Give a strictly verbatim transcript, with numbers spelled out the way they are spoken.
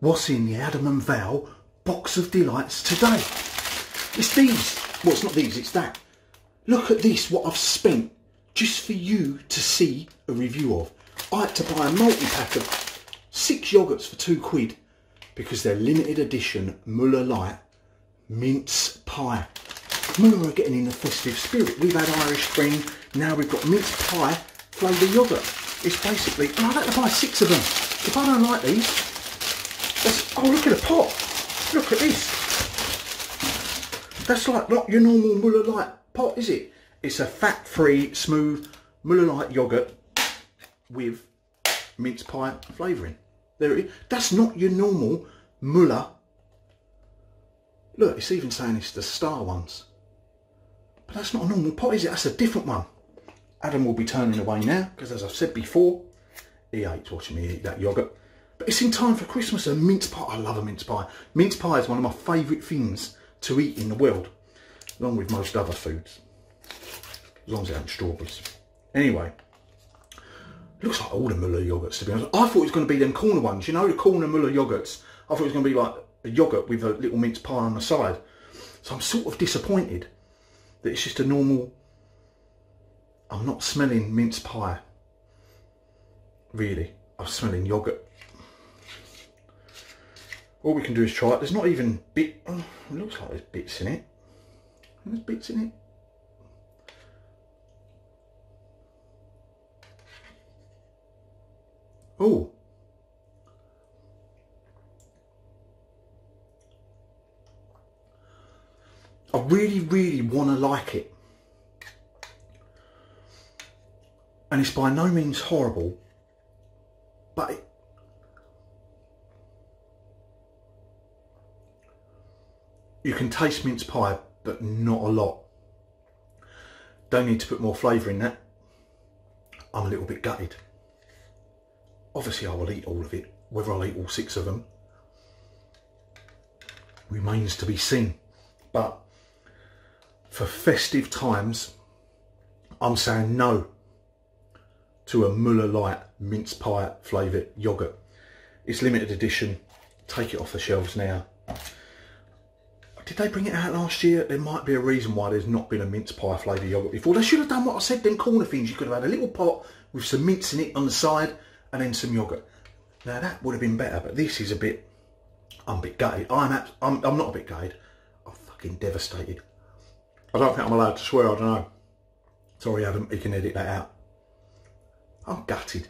What's in the Adam and Val box of delights today? It's these. Well, it's not these, it's that. Look at this, what I've spent just for you to see a review of. I had to buy a multi-pack of six yoghurts for two quid because they're limited edition Müller Light mince pie. Müller are getting in the festive spirit. We've had Irish Spring, now we've got mince pie flavoured yoghurt. It's basically, and I've had to buy six of them. If I don't like these, that's, oh, look at the pot. Look at this. That's like not your normal Müller Light pot, is it? It's a fat-free, smooth Müller Light yoghurt with mince pie flavouring. There it is. That's not your normal Müller. Look, it's even saying it's the star ones. But that's not a normal pot, is it? That's a different one. Adam will be turning away now because, as I've said before, he hates watching me eat that yoghurt. But it's in time for Christmas, and mince pie. I love a mince pie. Mince pie is one of my favourite things to eat in the world, along with most other foods, as long as it ain't strawberries. Anyway, looks like all the Müller yoghurts, to be honest. I thought it was going to be them corner ones, you know, the corner Müller yoghurts. I thought it was going to be like a yoghurt with a little mince pie on the side. So I'm sort of disappointed that it's just a normal... I'm not smelling mince pie, really. I'm smelling yoghurt. All we can do is try it. There's not even bit, oh, it looks like there's bits in it. There's bits in it. Oh. I really, really want to like it. And it's by no means horrible, but it, you can taste mince pie, but not a lot. Don't need to put more flavour in that. I'm a little bit gutted. Obviously I will eat all of it. Whether I'll eat all six of them remains to be seen. But for festive times, I'm saying no to a Müller Light mince pie flavoured yoghurt. It's limited edition. Take it off the shelves now. Did they bring it out last year? There might be a reason why there's not been a mince pie flavoured yoghurt before. They should have done what I said, them corner things. You could have had a little pot with some mince in it on the side and then some yoghurt. Now that would have been better, but this is a bit... I'm a bit gutted. I'm, at, I'm, I'm not a bit gutted. I'm fucking devastated. I don't think I'm allowed to swear, I don't know. Sorry Adam, you can edit that out. I'm gutted.